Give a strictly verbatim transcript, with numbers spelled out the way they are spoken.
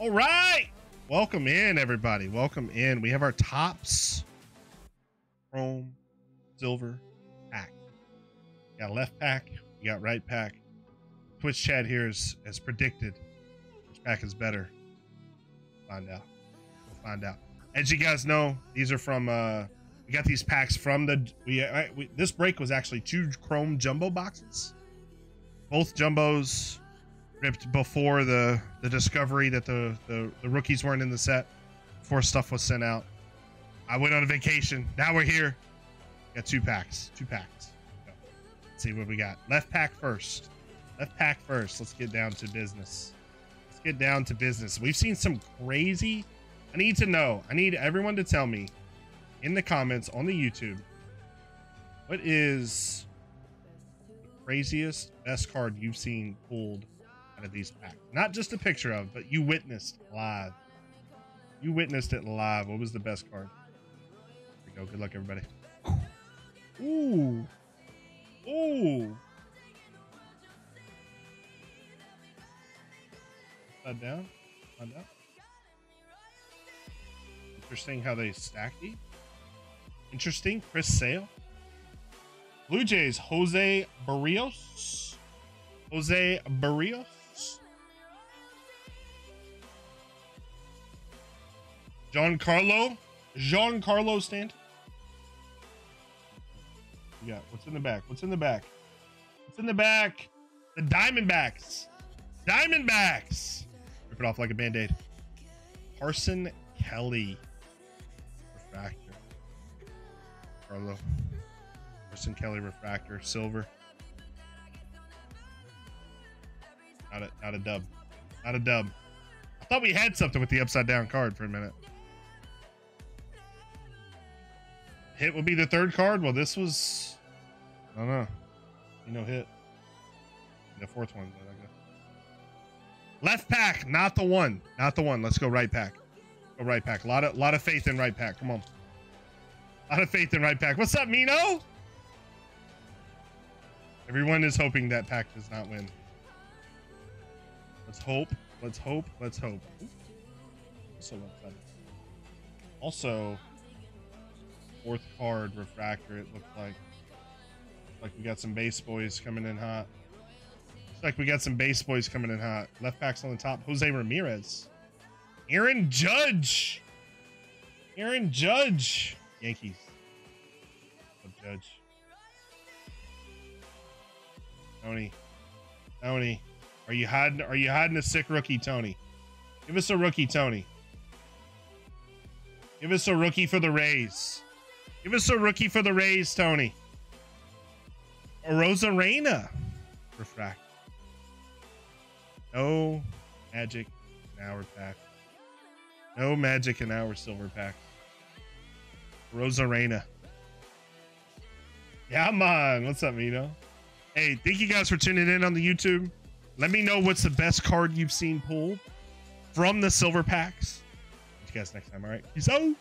All right. Welcome in, everybody. Welcome in. We have our Topps Chrome Silver pack. We got left pack. We got right pack. Twitch chat here is as predicted. Which pack is better? We'll find out. We'll find out. As you guys know, these are from, uh, we got these packs from the, we, I, we this break was actually two Chrome Jumbo boxes. Both Jumbos ripped before the, the discovery that the, the, the rookies weren't in the set, before stuff was sent out. I went on a vacation. Now we're here. Got two packs, two packs. Let's see what we got. Left pack first. Left pack first. Let's get down to business. Let's get down to business. We've seen some crazy. I need to know. I need everyone to tell me in the comments on the YouTube, what is the craziest best card you've seen pulled out of these packs? Not just a picture of, but you witnessed live. You witnessed it live. What was the best card? There we go. Good luck, everybody. Ooh. Ooh. Upside down. Find out. Interesting how they stacked these. Interesting. Chris Sale. Blue Jays, Jose Berrios. Jose Berrios. Giancarlo. Giancarlo Stanton. Yeah, what's in the back? What's in the back? What's in the back? The Diamondbacks. Diamondbacks. Rip it off like a Band-Aid. Carson Kelly. Refractor. Carlo. Carson Kelly refractor. Silver. Not a, not a dub. Not a dub. I thought we had something with the upside down card for a minute. Hit would be the third card. Well, this was, I don't know. You know, hit. The fourth one. But I guess. Left pack. Not the one. Not the one. Let's go right pack. Go right pack. A lot of, lot of faith in right pack. Come on. A lot of faith in right pack. What's up, Mino? Everyone is hoping that pack does not win. Let's hope. Let's hope. Let's hope. Also, also fourth card refractor. It looked like like we got some base boys coming in hot. Looks like we got some base boys coming in hot. Left pack's on the top. Jose Ramirez. Aaron Judge. Aaron Judge. Yankees. What's up, Judge? Tony. Tony. Are you hiding? Are you hiding a sick rookie, Tony? Give us a rookie, Tony. Give us a rookie for the Rays. Give us a rookie for the Rays, Tony. A Rosarena. Refract. No magic in our pack. No magic in our silver pack. Rosarena. Yeah, man. What's up, Mino? Hey, thank you guys for tuning in on the YouTube. Let me know what's the best card you've seen pulled from the silver packs. See you guys next time. All right. Peace out.